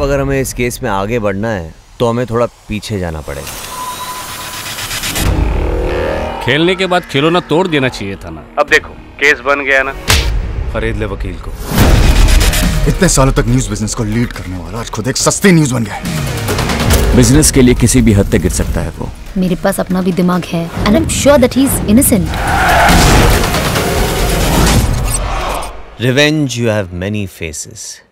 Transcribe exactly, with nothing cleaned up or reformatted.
सिर्फ अगर हमें इस केस में आगे बढ़ना है तो हमें थोड़ा पीछे जाना पड़ेगा। खेलने के बाद खिलौना तोड़ देना चाहिए था ना। अब देखो केस बन गया ना, खरीद ले वकील को। इतने सालों तक न्यूज बिजनेस को लीड करने वाला आज खुद एक सस्ती न्यूज बन गया है। बिजनेस के लिए किसी भी हद तक गिर सकता है वो। मेरे पास अपना भी दिमाग है and I am sure that he is innocent. Revenge you have many faces.